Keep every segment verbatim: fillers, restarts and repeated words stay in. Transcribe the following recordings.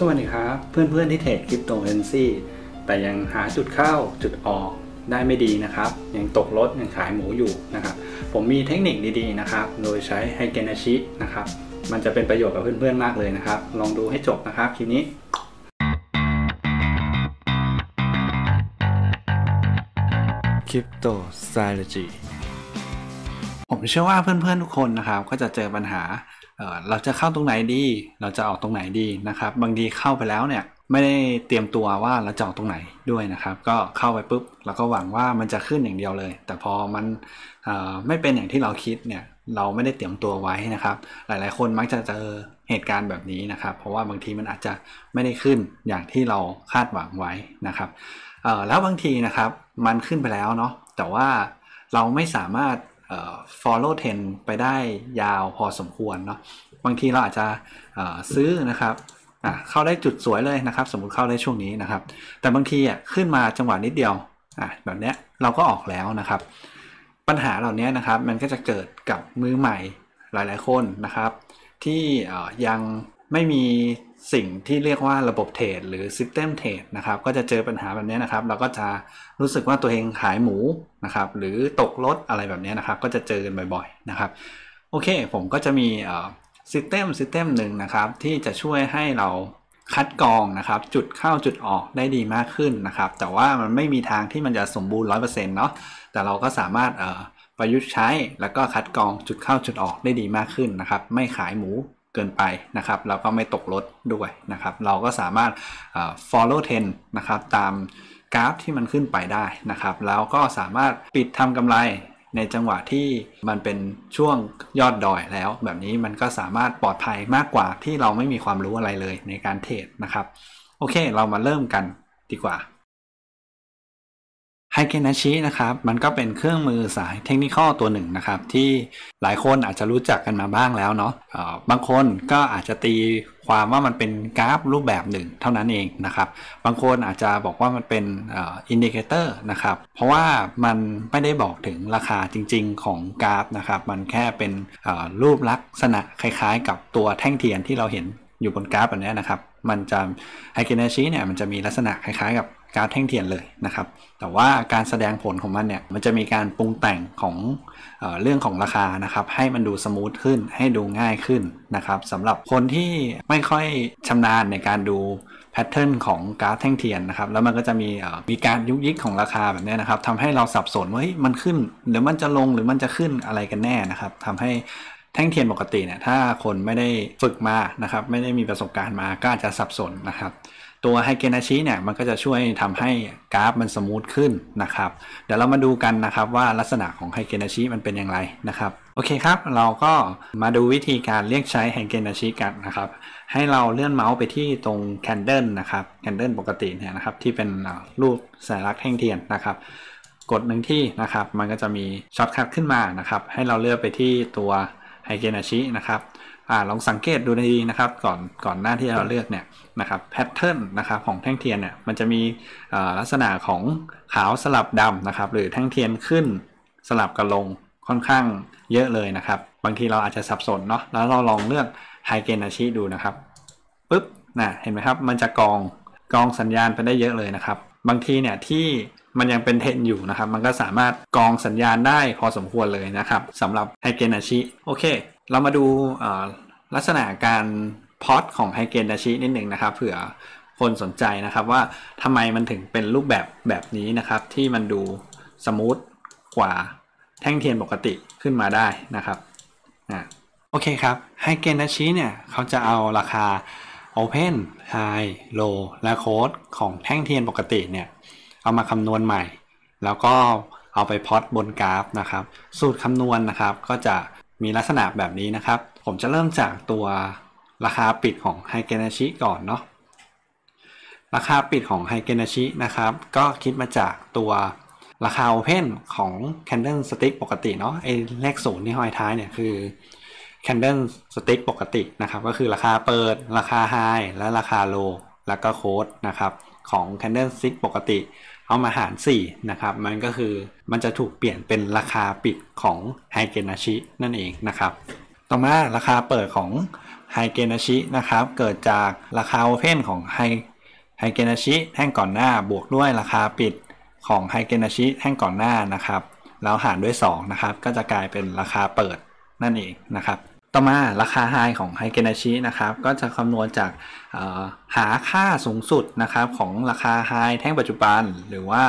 สวัสดีครับเพื่อนๆที่เทรดคริปโตเคอเรนซีแต่ยังหาจุดเข้าจุดออกได้ไม่ดีนะครับยังตกรถยังขายหมูอยู่นะครับผมมีเทคนิคดีๆนะครับโดยใช้ไฮเกนาชินะครับมันจะเป็นประโยชน์กับเพื่อนๆมากเลยนะครับลองดูให้จบนะครับคลิปนี้คริปโตไซโลจีผมเชื่อว่าเพื่อนๆทุกคนนะครับก็จะเจอปัญหาเราจะเข้าตรงไหนดีเราจะออกตรงไหนดีนะครับบางทีเข้าไปแล้วเนี่ยไม่ได้เตรียมตัวว่าเราจะออกตรงไหนด้วยนะครับก็เข้าไปปุ๊บเราก็หวังว่ามันจะขึ้นอย่างเดียวเลยแต่พอมันไม่เป็นอย่างที่เราคิดเนี่ยเราไม่ได้เตรียมตัวไว้นะครับหลายๆคนมักจะเจอเหตุการณ์แบบนี้นะครับเพราะว่าบางทีมันอาจจะไม่ได้ขึ้นอย่างที่เราคาดหวังไว้นะครับแล้วบางทีนะครับมันขึ้นไปแล้วเนาะแต่ว่าเราไม่สามารถfollow trend ไปได้ยาวพอสมควรเนาะบางทีเราอาจจะซื้อนะครับเข้าได้จุดสวยเลยนะครับสมมุติเข้าได้ช่วงนี้นะครับแต่บางทีอ่ะขึ้นมาจังหวะนิดเดียวแบบเนี้ยเราก็ออกแล้วนะครับปัญหาเหล่านี้นะครับมันก็จะเกิดกับมือใหม่หลายๆคนนะครับที่ยังไม่มีสิ่งที่เรียกว่าระบบเทรดหรือ System เทรดนะครับก็จะเจอปัญหาแบบนี้นะครับเราก็จะรู้สึกว่าตัวเองขายหมูนะครับหรือตกรถอะไรแบบนี้นะครับก็จะเจอกันบ่อยๆนะครับโอเคผมก็จะมี System System หนึ่งนะครับที่จะช่วยให้เราคัดกรองนะครับจุดเข้าจุดออกได้ดีมากขึ้นนะครับแต่ว่ามันไม่มีทางที่มันจะสมบูรณ์ ร้อยเปอร์เซ็นต์ เนาะแต่เราก็สามารถประยุกต์ใช้แล้วก็คัดกรองจุดเข้าจุดออกได้ดีมากขึ้นนะครับไม่ขายหมูเกินไปนะครับเราก็ไม่ตกรถด้วยนะครับเราก็สามารถ follow trend นะครับตามกราฟที่มันขึ้นไปได้นะครับแล้วก็สามารถปิดทำกำไรในจังหวะที่มันเป็นช่วงยอดดอยแล้วแบบนี้มันก็สามารถปลอดภัยมากกว่าที่เราไม่มีความรู้อะไรเลยในการเทรดนะครับโอเคเรามาเริ่มกันดีกว่าไฮเกนาชินะครับมันก็เป็นเครื่องมือสายเทคนิคตัวหนึ่งนะครับที่หลายคนอาจจะรู้จักกันมาบ้างแล้วเนาะบางคนก็อาจจะตีความว่ามันเป็นกราฟรูปแบบหนึ่งเท่านั้นเองนะครับบางคนอาจจะบอกว่ามันเป็นอินดิเคเตอร์นะครับเพราะว่ามันไม่ได้บอกถึงราคาจริงๆของกราฟนะครับมันแค่เป็นรูปลักษณะคล้ายๆกับตัวแท่งเทียนที่เราเห็นอยู่บนกราฟแบบนี้นะครับมันจะไฮเกนาชิเนี่ยมันจะมีลักษณะคล้ายๆกับกราฟแท่งเทียนเลยนะครับแต่ว่าการแสดงผลของมันเนี่ยมันจะมีการปรุงแต่งของเอ่อเรื่องของราคานะครับให้มันดูสมูทขึ้นให้ดูง่ายขึ้นนะครับสำหรับคนที่ไม่ค่อยชำนาญในการดูแพทเทิร์นของกราฟแท่งเทียนนะครับแล้วมันก็จะมีเอ่อมีการยุกยิกของราคาแบบนี้นะครับทำให้เราสับสนว่ามันขึ้นหรือมันจะลงหรือมันจะขึ้นอะไรกันแน่นะครับทำให้แท่งเทียนปกติเนี่ยถ้าคนไม่ได้ฝึกมานะครับไม่ได้มีประสบการณ์มาก็อาจจะสับสนนะครับตัวไฮเกนาชิเนี่ยมันก็จะช่วยทำให้กราฟมันสมูทขึ้นนะครับเดี๋ยวเรามาดูกันนะครับว่าลักษณะของไฮเกนาชิมันเป็นอย่างไรนะครับโอเคครับเราก็มาดูวิธีการเรียกใช้ไฮเกนาชิกันนะครับให้เราเลื่อนเมาส์ไปที่ตรงแคนเดิลนะครับแคนเดิลปกติเนี่ยนะครับที่เป็นรูปสัญลักษณ์แท่งเทียนนะครับกดหนึ่งที่นะครับมันก็จะมีช็อตคัทขึ้นมานะครับให้เราเลื่อนไปที่ตัวไฮเกนาชินะครับอ่าลองสังเกตดูดีๆนะครับก่อนก่อนหน้าที่เราเลือกเนี่ยนะครับแพทเทิร์นนะครับของแท่งเทียนเนี่ยมันจะมีลักษณะของขาวสลับดำนะครับหรือแท่งเทียนขึ้นสลับกับลงค่อนข้างเยอะเลยนะครับบางทีเราอาจจะสับสนเนาะแล้วเราลองเลือกไฮเกนาชิดูนะครับปึ๊บนะเห็นไหมครับมันจะกองกองสัญญาณไปได้เยอะเลยนะครับบางทีเนี่ยที่มันยังเป็นเทรนอยู่นะครับมันก็สามารถกองสัญญาณได้พอสมควรเลยนะครับสำหรับไฮเกนาชิโอเคเรามาดูลักษณะการพอตของไฮเกนาชินิดหนึ่งนะครับเผื่อคนสนใจนะครับว่าทำไมมันถึงเป็นรูปแบบแบบนี้นะครับที่มันดูสมูทกว่าแท่งเทียนปกติขึ้นมาได้นะครับอ่ะโอเคครับไฮเกนาชิเนี่ยเขาจะเอาราคา Open High Low และ Close ของแท่งเทียนปกติเนี่ยเอามาคำนวณใหม่แล้วก็เอาไปพอตบนกราฟนะครับสูตรคำนวณนะครับก็จะมีลักษณะแบบนี้นะครับผมจะเริ่มจากตัวราคาปิดของไฮเกนาชิก่อนเนาะราคาปิดของไฮเกนาชินะครับก็คิดมาจากตัวราคาโอเพนของแคนเดิลสติ๊กปกติเนาะไอเลขศูนย์ที่ห้อยท้ายเนี่ยคือแคนเดิลสติ๊กปกตินะครับก็คือราคาเปิดราคาไฮและราคาโลแล้วก็โค้ดนะครับของแคนเดิลสติ๊กปกติเอามาหารสี่นะครับมันก็คือมันจะถูกเปลี่ยนเป็นราคาปิดของไฮเกนาชินั่นเองนะครับต่อมาราคาเปิดของไฮ ไฮเกนาชินะครับเกิดจากราคาโอเพนของไฮไฮเกนาชิแท่งก่อนหน้าบวกด้วยราคาปิดของไฮเกนาชิแท่งก่อนหน้านะครับแล้วหารด้วยสองนะครับก็จะกลายเป็นราคาเปิดนั่นเองนะครับต่อมาราคาไฮของไฮเกนาชินะครับก็จะคำนวณจากหาค่าสูงสุดนะครับของราคาไฮแท่งปัจจุบันหรือว่า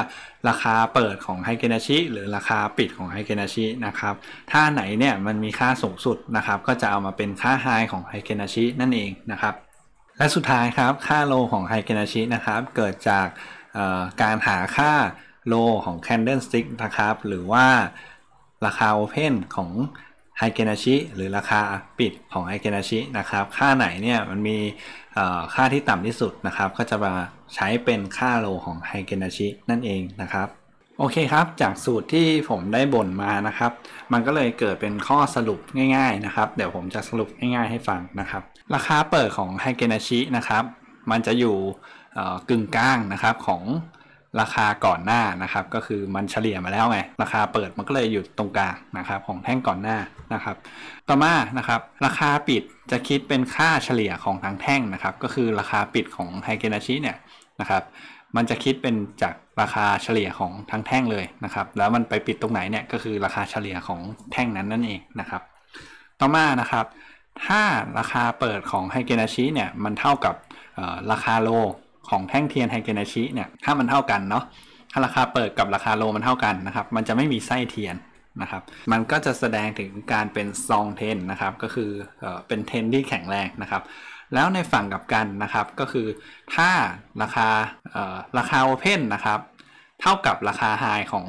ราคาเปิดของไฮเกนาชิหรือราคาปิดของไฮเกนาชินะครับถ้าไหนเนี่ยมันมีค่าสูงสุดนะครับก็จะเอามาเป็นค่าไฮของไฮเกนาชินั่นเองนะครับและสุดท้ายครับค่าโลของไฮเกนาชินะครับเกิดจากการหาค่าโลของแคนเดิลสติ๊กนะครับหรือว่าราคาโอเพนของไฮเกนาชิหรือราคาปิดของไฮเกนาชินะครับค่าไหนเนี่ยมันมีค่าที่ต่ำที่สุดนะครับก็จะมาใช้เป็นค่าโลของไฮเกนาชินั่นเองนะครับโอเคครับจากสูตรที่ผมได้บ่นมานะครับมันก็เลยเกิดเป็นข้อสรุปง่ายๆนะครับเดี๋ยวผมจะสรุปง่ายๆให้ฟังนะครับราคาเปิดของไฮเกนาชินะครับมันจะอยู่กึ่งกลางนะครับของราคาก่อนหน้านะครับก็คือมันเฉลี่ยมาแล้วไงราคาเปิดมันก็เลยอยู่ตรงกลางนะครับของแท่งก่อนหน้านะครับต่อมานะครับราคาปิดจะคิดเป็นค่าเฉลี่ยของทั้งแท่งนะครับก็คือราคาปิดของไฮเกนาชิเนี่ยนะครับมันจะคิดเป็นจากราคาเฉลี่ยของทั้งแท่งเลยนะครับแล้วมันไปปิดตรงไหนเนี่ยก็คือราคาเฉลี่ยของแท่งนั้นนั่นเองนะครับต่อมานะครับถ้าราคาเปิดของไฮเกนาชิเนี่ยมันเท่ากับราคาโลของแท่งเทียนไฮเกนาชิเนี่ยถ้ามันเท่ากันเนาะถ้าราคาเปิดกับราคาโลมันเท่ากันนะครับมันจะไม่มีไส้เทียนนะครับมันก็จะแสดงถึงการเป็นซองเทนนะครับก็คือเป็นเทนที่แข็งแรงนะครับแล้วในฝั่งกับกันนะครับก็คือถ้าราคาราคาโอเพนนะครับเท่ากับราคาไฮของ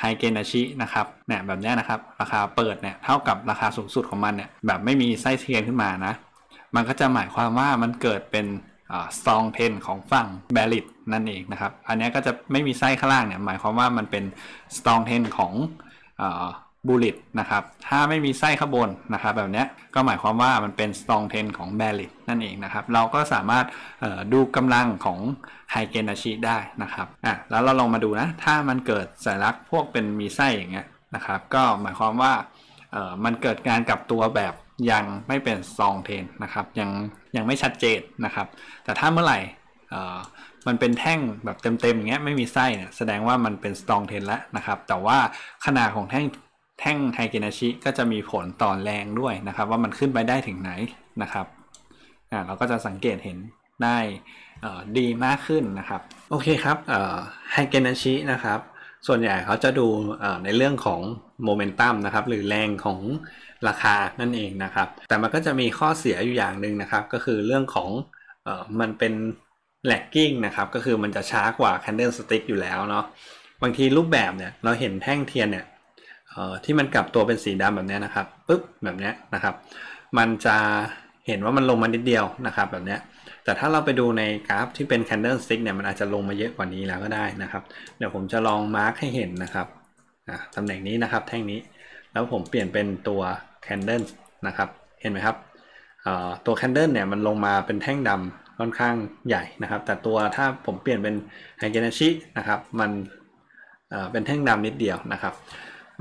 ไฮเกนาชินะครับเนี่ยแบบนี้นะครับราคาเปิดเนี่ยเท่ากับราคาสูงสุดของมันเนี่ยแบบไม่มีไส้เทียนขึ้นมานะมันก็จะหมายความว่ามันเกิดเป็นซองเทนของฝั่งแบริตนั่นเองนะครับอันนี้ก็จะไม่มีไส้ข้างล่างเนี่ยหมายความว่ามันเป็นซองเทนของบูลิตนะครับถ้าไม่มีไส้ข้างบนนะครับแบบนี้ก็หมายความว่ามันเป็นซองเทนของแบริตนั่นเองนะครับเราก็สามารถดูกำลังของไฮเกนาชิได้นะครับอ่ะแล้วเราลองมาดูนะถ้ามันเกิดสัญลักษณ์พวกเป็นมีไส้อย่างเงี้ยนะครับก็หมายความว่ามันเกิดการกลับตัวแบบยังไม่เป็นซองเทนนะครับยังยังไม่ชัดเจนนะครับแต่ถ้าเมื่อไหร่มันเป็นแท่งแบบเต็มๆอย่างเงี้ยไม่มีไส้เนี่ยแสดงว่ามันเป็นซองเทนแล้วนะครับแต่ว่าขนาดของแท่งแท่งไฮเกนาชิก็จะมีผลต่อแรงด้วยนะครับว่ามันขึ้นไปได้ถึงไหนนะครับอ่าเราก็จะสังเกตเห็นได้ดีมากขึ้นนะครับโอเคครับไฮเกนาชินะครับส่วนใหญ่เขาจะดูในเรื่องของโมเมนตัมนะครับหรือแรงของราคานั่นเองนะครับแต่มันก็จะมีข้อเสียอยู่อย่างหนึ่งนะครับก็คือเรื่องของเอ่อมันเป็นแลกกิ้งนะครับก็คือมันจะช้ากว่าแคนเดิลสติ๊กอยู่แล้วเนาะบางทีรูปแบบเนี่ยเราเห็นแท่งเทียนเนี่ยเอ่อที่มันกลับตัวเป็นสีดำแบบนี้นะครับปึ๊บแบบนี้นะครับมันจะเห็นว่ามันลงมานิดเดียวนะครับแบบนี้แต่ถ้าเราไปดูในกราฟที่เป็นแคนเดิลสติ๊กเนี่ยมันอาจจะลงมาเยอะกว่านี้แล้วก็ได้นะครับเดี๋ยวผมจะลองมาร์กให้เห็นนะครับตำแหน่งนี้นะครับแท่งนี้แล้วผมเปลี่ยนเป็นตัวแคนเดิลนะครับเห็นไหมครับตัวแคนเดิลเนี่ยมันลงมาเป็นแท่งดำค่อนข้างใหญ่นะครับแต่ตัวถ้าผมเปลี่ยนเป็นไฮเกนาชินะครับมันเป็นแท่งดำนิดเดียวนะครับ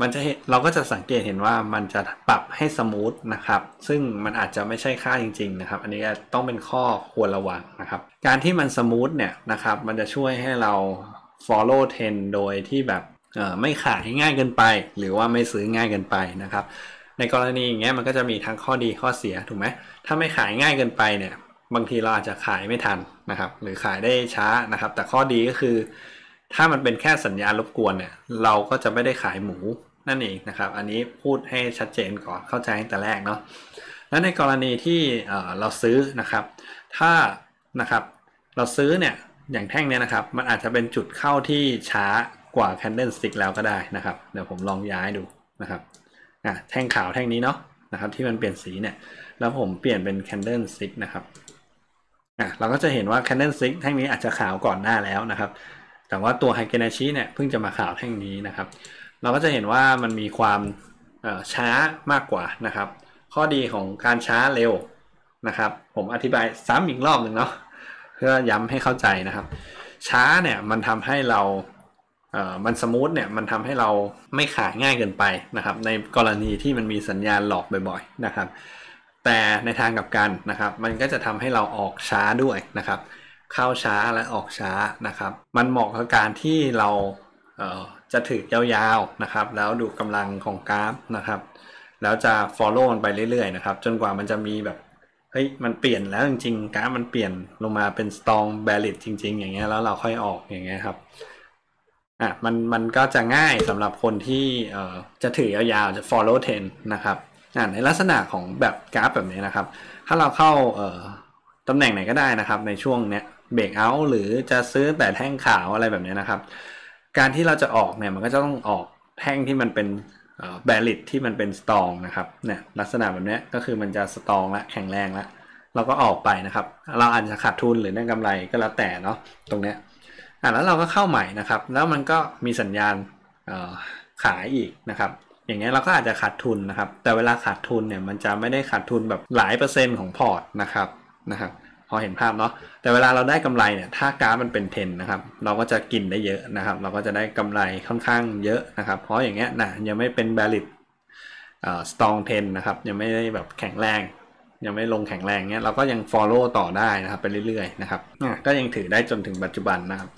มันจะเราก็จะสังเกตเห็นว่ามันจะปรับให้สมูทนะครับซึ่งมันอาจจะไม่ใช่ค่าจริงๆนะครับอันนี้ต้องเป็นข้อควรระวังนะครับการที่มันสมูทเนี่ยนะครับมันจะช่วยให้เรา follow trend โดยที่แบบไม่ขายง่ายเกินไปหรือว่าไม่ซื้อง่ายเกินไปนะครับในกรณีอย่างเงี้ยมันก็จะมีทั้งข้อดีข้อเสียถูกไหมถ้าไม่ขายง่ายเกินไปเนี่ยบางทีเราอาจจะขายไม่ทันนะครับหรือขายได้ช้านะครับแต่ข้อดีก็คือถ้ามันเป็นแค่สัญญาณรบกวนเนี่ยเราก็จะไม่ได้ขายหมูนั่นเองนะครับอันนี้พูดให้ชัดเจนก่อนเข้าใจตั้งแต่แรกเนาะแล้วในกรณีที่เราซื้อนะครับถ้านะครับเราซื้อเนี่ยอย่างแท่งเนี่ยนะครับมันอาจจะเป็นจุดเข้าที่ช้ากว่า Candlestick แล้วก็ได้นะครับเดี๋ยวผมลองย้ายดูนะครับอ่ะแท่งขาวแท่งนี้เนาะนะครับที่มันเปลี่ยนสีเนี่ยแล้วผมเปลี่ยนเป็น Candlestick นะครับอ่ะเราก็จะเห็นว่า Candlestick แท่งนี้อาจจะขาวก่อนหน้าแล้วนะครับแต่ว่าตัวไฮเกนาชิเนี่ยเพิ่งจะมาขาวแท่งนี้นะครับเราก็จะเห็นว่ามันมีความช้ามากกว่านะครับข้อดีของการช้าเร็วนะครับผมอธิบายซ้ำอีกรอบหนึ่งเนาะเพื่อย้ำให้เข้าใจนะครับช้าเนี่ยมันทำให้เราเอ่อมันสมูทเนี่ยมันทำให้เราไม่ขายง่ายเกินไปนะครับในกรณีที่มันมีสัญญาณหลอกบ่อยๆนะครับ แต่ในทางกลับกันนะครับมันก็จะทำให้เราออกช้าด้วยนะครับเข้าช้าและออกช้านะครับมันเหมาะกับการที่เราเอ่อจะถือยาวๆนะครับแล้วดูกำลังของกราฟนะครับแล้วจะ follow มันไปเรื่อยๆนะครับจนกว่ามันจะมีแบบเฮ้ยมันเปลี่ยนแล้วจริงๆกราฟมันเปลี่ยนลงมาเป็น strong bearish จริงๆอย่างเงี้ยแล้วเราค่อยออกอย่างเงี้ยครับอ่ะมันมันก็จะง่ายสำหรับคนที่เอ่อจะถือยาวๆจะ follow trend นะครับอ่ะในลักษณะของแบบกราฟแบบนี้นะครับถ้าเราเข้าเอ่อตำแหน่งไหนก็ได้นะครับในช่วงเนี้ยเบรกเอาหรือจะซื้อแต่แท่งขาวอะไรแบบนี้นะครับการที่เราจะออกเนี่ยมันก็จะต้องออกแท่งที่มันเป็นแบลิดที่มันเป็นสตองนะครับเนี่ยลักษณะแบบนี้ก็คือมันจะสตองและแข็งแรงแล้วเราก็ออกไปนะครับเราอาจจะขาดทุนหรือได้กำไรก็แล้วแต่เนาะตรงเนี้ยอ่ะแล้วเราก็เข้าใหม่นะครับแล้วมันก็มีสัญญาณขายอีกนะครับอย่างเงี้ยเราก็อาจจะขาดทุนนะครับแต่เวลาขาดทุนเนี่ยมันจะไม่ได้ขาดทุนแบบหลายเปอร์เซ็นต์ของพอร์ตนะครับนะครับพอเห็นภาพเนาะแต่เวลาเราได้กำไรเนี่ยถ้ากราฟมันเป็นเทรนด์นะครับเราก็จะกินได้เยอะนะครับเราก็จะได้กำไรค่อนข้างเยอะนะครับเพราะอย่างเงี้ยนะยังไม่เป็น bearish เอ่อ strong trend นะครับยังไม่ได้แบบแข็งแรงยังไม่ลงแข็งแรงเงี้ยเราก็ยัง follow ต่อได้นะครับไปเรื่อยๆนะครับก็ยังถือได้จนถึงปัจจุบันนะครับ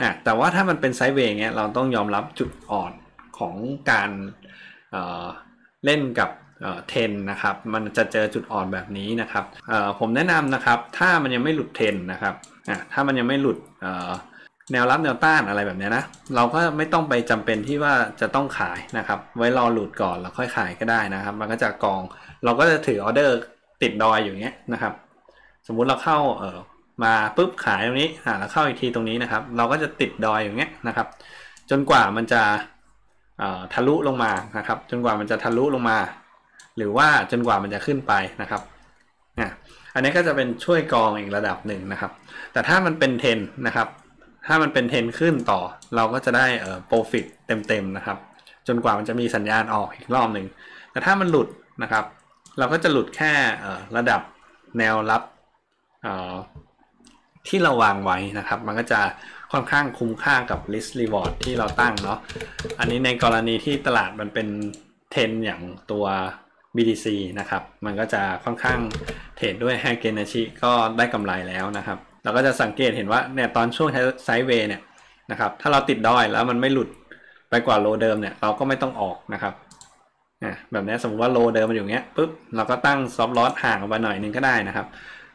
นะแต่ว่าถ้ามันเป็น sideway เงี้ยเราต้องยอมรับจุดอ่อนของการเอ่อเล่นกับเอ่อเทรนนะครับมันจะเจอจุดอ่อนแบบนี้นะครับเอ่อผมแนะนำนะครับถ้ามันยังไม่หลุดเทรนนะครับอ่ะถ้ามันยังไม่หลุดเอ่อแนวรับแนวต้านอะไรแบบนี้นะเราก็ไม่ต้องไปจำเป็นที่ว่าจะต้องขายนะครับไว้รอหลุดก่อนแล้วค่อยขายก็ได้นะครับมันก็จะกองเราก็จะถือออเดอร์ติดดอยอยู่เงี้ยนะครับสมมุติเราเข้าเอ่อมาปุ๊บขายตรงนี้อ่ะแล้วเข้าอีกทีตรงนี้นะครับเราก็จะติดดอยอย่างเงี้ยนะครับจนกว่ามันจะเอ่อทะลุลงมานะครับจนกว่ามันจะทะลุลงมาหรือว่าจนกว่ามันจะขึ้นไปนะครับอ่ะอันนี้ก็จะเป็นช่วยกองอีกระดับหนึ่งนะครับแต่ถ้ามันเป็นเทรนนะครับถ้ามันเป็นเทรนขึ้นต่อเราก็จะได้เอ่อ profit เต็มๆนะครับจนกว่ามันจะมีสัญญาณออกอีกรอบหนึ่งแต่ถ้ามันหลุดนะครับเราก็จะหลุดแค่เอ่อระดับแนวรับเอ่อที่เราวางไว้นะครับมันก็จะค่อนข้างคุ้มค่ากับ risk reward ที่เราตั้งเนาะอันนี้ในกรณีที่ตลาดมันเป็นเทรนอย่างตัว บี ดี ซี นะครับมันก็จะค่อนข้างเทรดด้วยแฮกเกนอาชิก็ได้กำไรแล้วนะครับเราก็จะสังเกตเห็นว่าเนี่ยตอนช่วงไซด์เวย์เนี่ยนะครับถ้าเราติดดอยแล้วมันไม่หลุดไปกว่าโลเดิมเนี่ยเราก็ไม่ต้องออกนะครับแบบนี้สมมติว่าโลเดิมมันอยู่เงี้ยปุ๊บเราก็ตั้งซอฟต์ลอสห่างออกไปหน่อยนึงก็ได้นะครับ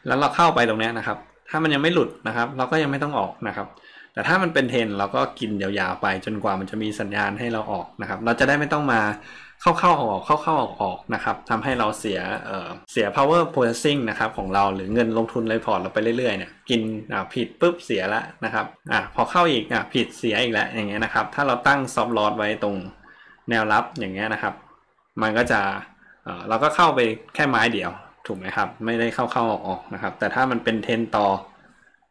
แล้วเราเข้าไปตรงนี้นะครับถ้ามันยังไม่หลุดนะครับเราก็ยังไม่ต้องออกนะครับแต่ถ้ามันเป็นเทรนเราก็กินยาวๆไปจนกว่ามันจะมีสัญญาณให้เราออกนะครับเราจะได้ไม่ต้องมาเข้าๆออกๆเข้าๆออกๆออกนะครับทำให้เราเสียเอ่อเสีย power processing นะครับของเราหรือเงินลงทุนในพอร์ตเราไปเรื่อยๆเนี่ยกินอ่าผิดปุ๊บเสียละนะครับอ่ะพอเข้าอีกอ่ะผิดเสียอีกแล้วอย่างเงี้ยนะครับถ้าเราตั้ง soft loss ไว้ตรงแนวรับอย่างเงี้ยนะครับมันก็จะเอ่อเราก็เข้าไปแค่ไม้เดียวถูกไหมครับไม่ได้เข้าๆออกๆออกนะครับแต่ถ้ามันเป็นเทรนต่อ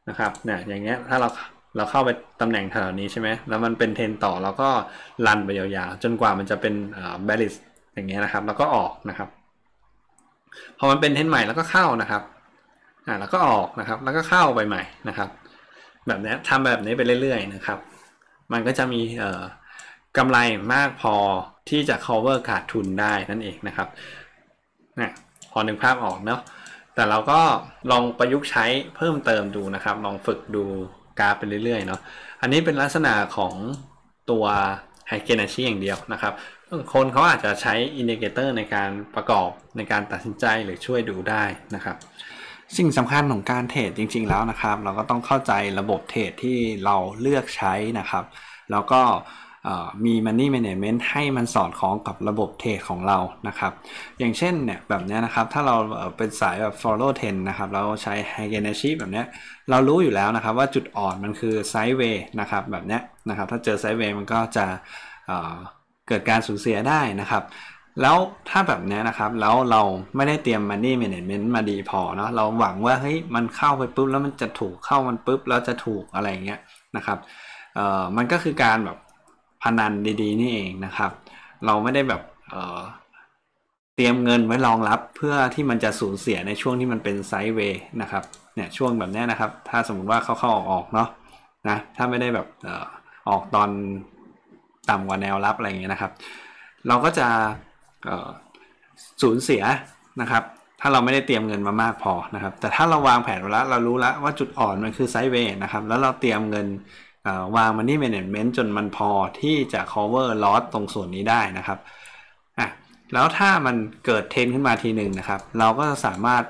นะครับเนี่ยอย่างเงี้ยถ้าเราเราเข้าไปตำแหน่งแถวนี้ใช่ไหมแล้วมันเป็นเทรนต่อเราก็ลันไปยาวๆจนกว่ามันจะเป็นแบลิสอย่างเงี้ยนะครับแล้วก็ออกนะครับพอมันเป็นเทรนใหม่แล้วก็เข้านะครับอ่าแล้วก็ออกนะครับแล้วก็เข้าไปใหม่นะครับแบบนี้ทำแบบนี้ไปเรื่อยๆนะครับมันก็จะมีเอ่อกำไรมากพอที่จะ cover ขาดทุนได้นั่นเองนะครับนะพอนึกภาพออกเนาะแต่เราก็ลองประยุกต์ใช้เพิ่มเติมดูนะครับลองฝึกดูกราฟไปเรื่อยๆเนาะอันนี้เป็นลักษณะของตัวไฮเกนอาชีอย่างเดียวนะครับคนเขาอาจจะใช้อินดิเคเตอร์ในการประกอบในการตัดสินใจหรือช่วยดูได้นะครับสิ่งสำคัญของการเทรดจริงๆแล้วนะครับเราก็ต้องเข้าใจระบบเทรดที่เราเลือกใช้นะครับแล้วก็มี Money Management ให้มันสอดคล้องกับระบบเทรดของเรานะครับอย่างเช่นเนี่ยแบบนี้นะครับถ้าเราเป็นสายแบบ follow trend นะครับเราใช้ High-Energy แบบนี้เรารู้อยู่แล้วนะครับว่าจุดอ่อนมันคือ Sideway นะครับแบบนี้นะครับถ้าเจอ Sideway มันก็จะ เอ่อ เกิดการสูญเสียได้นะครับแล้วถ้าแบบนี้นะครับแล้วเราไม่ได้เตรียม Money Management มาดีพอเนาะเราหวังว่าเฮ้ยมันเข้าไปปุ๊บแล้วมันจะถูกเข้ามันปุ๊บแล้วจะถูกอะไรอย่างเงี้ยนะครับเอ่อมันก็คือการแบบพนันดีๆนี่เองนะครับเราไม่ได้แบบเอ่อเตรียมเงินไว้รองรับเพื่อที่มันจะสูญเสียในช่วงที่มันเป็นไซด์เวย์นะครับเนี่ยช่วงแบบนี้นะครับถ้าสมมติว่าเข้าๆออกๆเนาะนะถ้าไม่ได้แบบเอ่อออกตอนต่ำกว่าแนวรับอะไรอย่างเงี้ยนะครับเราก็จะเอ่อสูญเสียนะครับ ถ้าเราไม่ได้เตรียมเงินมามากพอนะครับแต่ถ้าเราวางแผนไว้แล้วเรารู้แล้วว่าจุดอ่อนมันคือไซด์เวย์นะครับแล้วเราเตรียมเงินวางมันนี่แมเนจเมนต์จนมันพอที่จะ cover loss ตรงส่วนนี้ได้นะครับอ่ะแล้วถ้ามันเกิดเทรนขึ้นมาทีหนึ่งนะครับเราก็สามารถ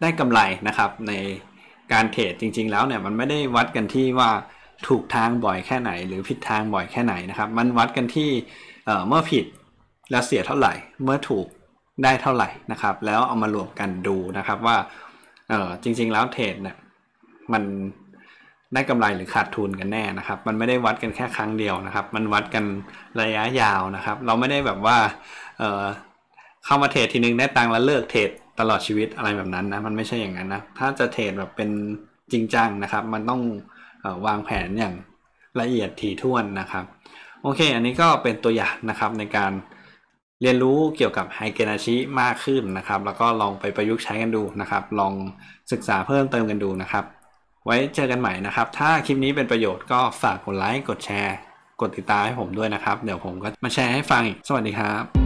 ได้กำไรนะครับในการเทรดจริงๆแล้วเนี่ยมันไม่ได้วัดกันที่ว่าถูกทางบ่อยแค่ไหนหรือผิดทางบ่อยแค่ไหนนะครับมันวัดกันที่เมื่อผิดแล้วเสียเท่าไหร่เมื่อถูกได้เท่าไหร่นะครับแล้วเอามารวมกันดูนะครับว่าเออจริงๆแล้วเทรดเนี่ยมันได้กำไรหรือขาดทุนกันแน่นะครับมันไม่ได้วัดกันแค่ครั้งเดียวนะครับมันวัดกันระยะยาวนะครับเราไม่ได้แบบว่าเออเข้ามาเทรดทีนึงได้ตังค์แล้วเลิกเทรดตลอดชีวิตอะไรแบบนั้นนะมันไม่ใช่อย่างนั้นนะถ้าจะเทรดแบบเป็นจริงจังนะครับมันต้องวางแผนอย่างละเอียดถี่ถ้วนนะครับโอเคอันนี้ก็เป็นตัวอย่างนะครับในการเรียนรู้เกี่ยวกับไฮเกนาชิมากขึ้นนะครับแล้วก็ลองไปประยุกต์ใช้กันดูนะครับลองศึกษาเพิ่มเติมกันดูนะครับไว้เจอกันใหม่นะครับถ้าคลิปนี้เป็นประโยชน์ก็ฝากกดไลค์กดแชร์กดติดตามให้ผมด้วยนะครับเดี๋ยวผมก็มาแชร์ให้ฟังอีกสวัสดีครับ